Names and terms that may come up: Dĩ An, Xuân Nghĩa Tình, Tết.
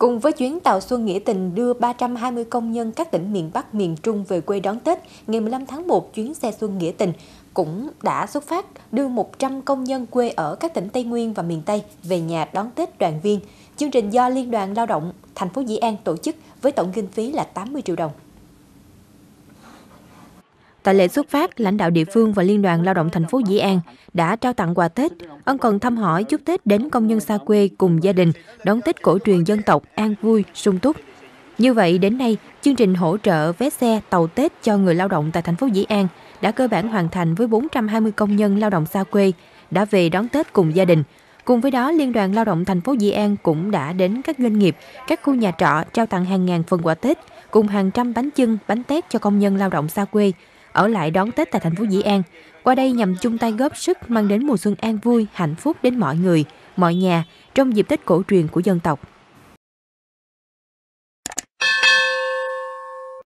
Cùng với chuyến tàu Xuân Nghĩa Tình đưa 320 công nhân các tỉnh miền Bắc, miền Trung về quê đón Tết, ngày 15 tháng 1 chuyến xe Xuân Nghĩa Tình cũng đã xuất phát đưa 100 công nhân quê ở các tỉnh Tây Nguyên và miền Tây về nhà đón Tết đoàn viên. Chương trình do Liên đoàn Lao động thành phố Dĩ An tổ chức với tổng kinh phí là 80 triệu đồng. Tại lễ xuất phát, lãnh đạo địa phương và Liên đoàn Lao động thành phố Dĩ An đã trao tặng quà Tết, ân cần thăm hỏi chúc Tết đến công nhân xa quê cùng gia đình, đón Tết cổ truyền dân tộc an vui, sung túc. Như vậy đến nay, chương trình hỗ trợ vé xe, tàu Tết cho người lao động tại thành phố Dĩ An đã cơ bản hoàn thành với 420 công nhân lao động xa quê đã về đón Tết cùng gia đình. Cùng với đó, Liên đoàn Lao động thành phố Dĩ An cũng đã đến các doanh nghiệp, các khu nhà trọ trao tặng hàng ngàn phần quà Tết cùng hàng trăm bánh chưng, bánh tét cho công nhân lao động xa quê ở lại đón Tết tại thành phố Dĩ An. Qua đây nhằm chung tay góp sức mang đến mùa xuân an vui, hạnh phúc đến mọi người, mọi nhà trong dịp Tết cổ truyền của dân tộc.